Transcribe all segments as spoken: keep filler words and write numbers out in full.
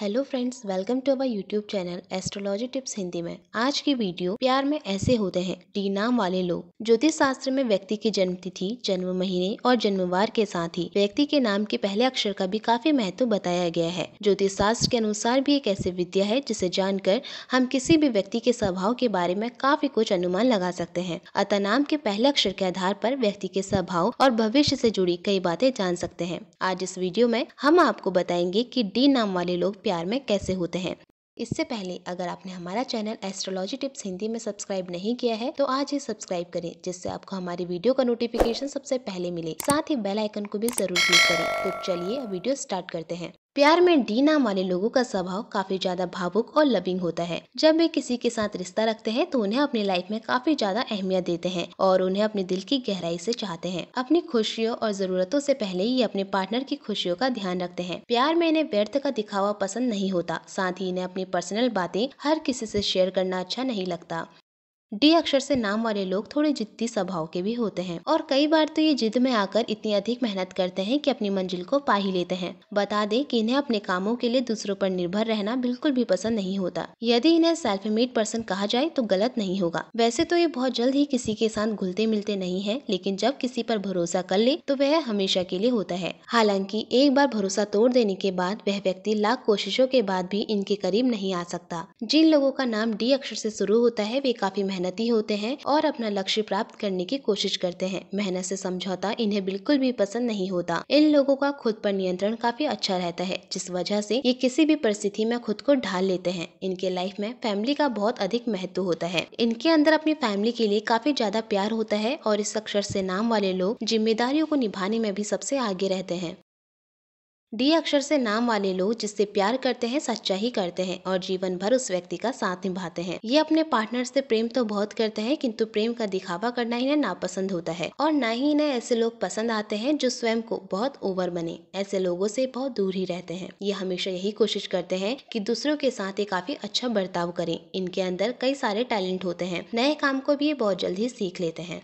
Hello friends, welcome to our YouTube channel astrology tips Hindi में। आज की वीडियो प्यार में ऐसे होते हैं डी नाम वाले लोग। ज्योतिष शास्त्र में व्यक्ति की जन्म तिथि, जन्म महीने और जन्मवार के साथ ही व्यक्ति के नाम के पहले अक्षर का भी काफी महत्व बताया गया है। ज्योतिष शास्त्र के अनुसार भी एक ऐसी विद्या है जिसे जानकर हम किसी भी व्यक्ति के स्वभाव के बारे में काफी कुछ अनुमान लगा सकते हैं। अतः नाम के पहले अक्षर के आधार पर व्यक्ति के स्वभाव और भविष्य से जुड़ी कई बातें जान सकते हैं। आज इस वीडियो में हम आपको बताएंगे कि डी नाम वाले लोग प्यार में कैसे होते हैं। इससे पहले अगर आपने हमारा चैनल एस्ट्रोलॉजी टिप्स हिंदी में सब्सक्राइब नहीं किया है तो आज ही सब्सक्राइब करें, जिससे आपको हमारी वीडियो का नोटिफिकेशन सबसे पहले मिले। साथ ही बेल आइकन को भी जरूर क्लिक करें। तो चलिए वीडियो स्टार्ट करते हैं। प्यार में डी नाम वाले लोगों का स्वभाव काफी ज्यादा भावुक और लविंग होता है। जब वे किसी के साथ रिश्ता रखते हैं तो उन्हें अपनी लाइफ में काफी ज्यादा अहमियत देते हैं और उन्हें अपने दिल की गहराई से चाहते हैं। अपनी खुशियों और जरूरतों से पहले ही अपने पार्टनर की खुशियों का ध्यान रखते हैं। प्यार में इन्हें व्यर्थ का दिखावा पसंद नहीं होता। साथ ही इन्हें अपनी पर्सनल बातें हर किसी से शेयर करना अच्छा नहीं लगता। डी अक्षर से नाम वाले लोग थोड़े जिद्दी स्वभाव के भी होते हैं और कई बार तो ये जिद में आकर इतनी अधिक मेहनत करते हैं कि अपनी मंजिल को पा ही लेते हैं। बता दें कि इन्हें अपने कामों के लिए दूसरों पर निर्भर रहना बिल्कुल भी पसंद नहीं होता। यदि इन्हें सेल्फ मेड पर्सन कहा जाए तो गलत नहीं होगा। वैसे तो ये बहुत जल्द ही किसी के साथ घुलते मिलते नहीं है, लेकिन जब किसी पर भरोसा कर ले तो वह हमेशा के लिए होता है। हालांकि एक बार भरोसा तोड़ देने के बाद वह व्यक्ति लाख कोशिशों के बाद भी इनके करीब नहीं आ सकता। जिन लोगों का नाम डी अक्षर से शुरू होता है वे काफी मेहनती होते हैं और अपना लक्ष्य प्राप्त करने की कोशिश करते हैं। मेहनत से समझौता इन्हें बिल्कुल भी पसंद नहीं होता। इन लोगों का खुद पर नियंत्रण काफी अच्छा रहता है, जिस वजह से ये किसी भी परिस्थिति में खुद को ढाल लेते हैं। इनके लाइफ में फैमिली का बहुत अधिक महत्व होता है। इनके अंदर अपनी फैमिली के लिए काफी ज्यादा प्यार होता है और इस अक्षर से नाम वाले लोग जिम्मेदारियों को निभाने में भी सबसे आगे रहते हैं। डी अक्षर से नाम वाले लोग जिससे प्यार करते हैं सच्चा ही करते हैं और जीवन भर उस व्यक्ति का साथ निभाते हैं। ये अपने पार्टनर से प्रेम तो बहुत करते हैं, किंतु प्रेम का दिखावा करना इन्हें नापसंद होता है और ना ही इन्हें ऐसे लोग पसंद आते हैं जो स्वयं को बहुत ओवर बने। ऐसे लोगों से बहुत दूर ही रहते हैं। ये हमेशा यही कोशिश करते हैं कि दूसरों के साथ ये काफी अच्छा बर्ताव करें। इनके अंदर कई सारे टैलेंट होते हैं। नए काम को भी ये बहुत जल्द ही सीख लेते हैं।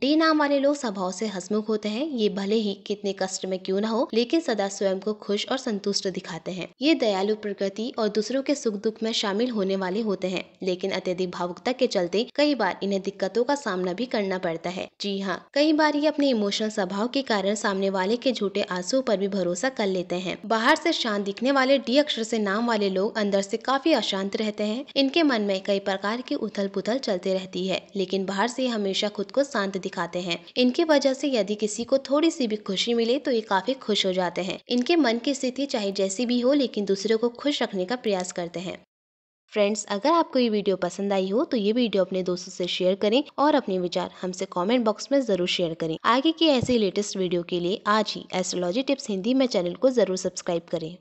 डी नाम वाले लोग स्वभाव से हंसमुख होते हैं। ये भले ही कितने कष्ट में क्यों न हो, लेकिन सदा स्वयं को खुश और संतुष्ट दिखाते हैं। ये दयालु प्रकृति और दूसरों के सुख दुख में शामिल होने वाले होते हैं, लेकिन अत्यधिक भावुकता के चलते कई बार इन्हें दिक्कतों का सामना भी करना पड़ता है। जी हाँ, कई बार ये अपने इमोशनल स्वभाव के कारण सामने वाले के झूठे आंसू पर भी भरोसा कर लेते हैं। बाहर से शांत दिखने वाले डी अक्षर से नाम वाले लोग अंदर से काफी अशांत रहते हैं। इनके मन में कई प्रकार की उथल पुथल चलते रहती है, लेकिन बाहर से हमेशा खुद को शांत दिखाते हैं। इनकी वजह से यदि किसी को थोड़ी सी भी खुशी मिले तो ये काफी खुश हो जाते हैं। इनके मन की स्थिति चाहे जैसी भी हो, लेकिन दूसरों को खुश रखने का प्रयास करते हैं। फ्रेंड्स, अगर आपको ये वीडियो पसंद आई हो तो ये वीडियो अपने दोस्तों से शेयर करें और अपने विचार हमसे कमेंट बॉक्स में जरूर शेयर करें। आगे की ऐसे लेटेस्ट वीडियो के लिए आज ही एस्ट्रोलॉजी टिप्स हिंदी में चैनल को जरूर सब्सक्राइब करें।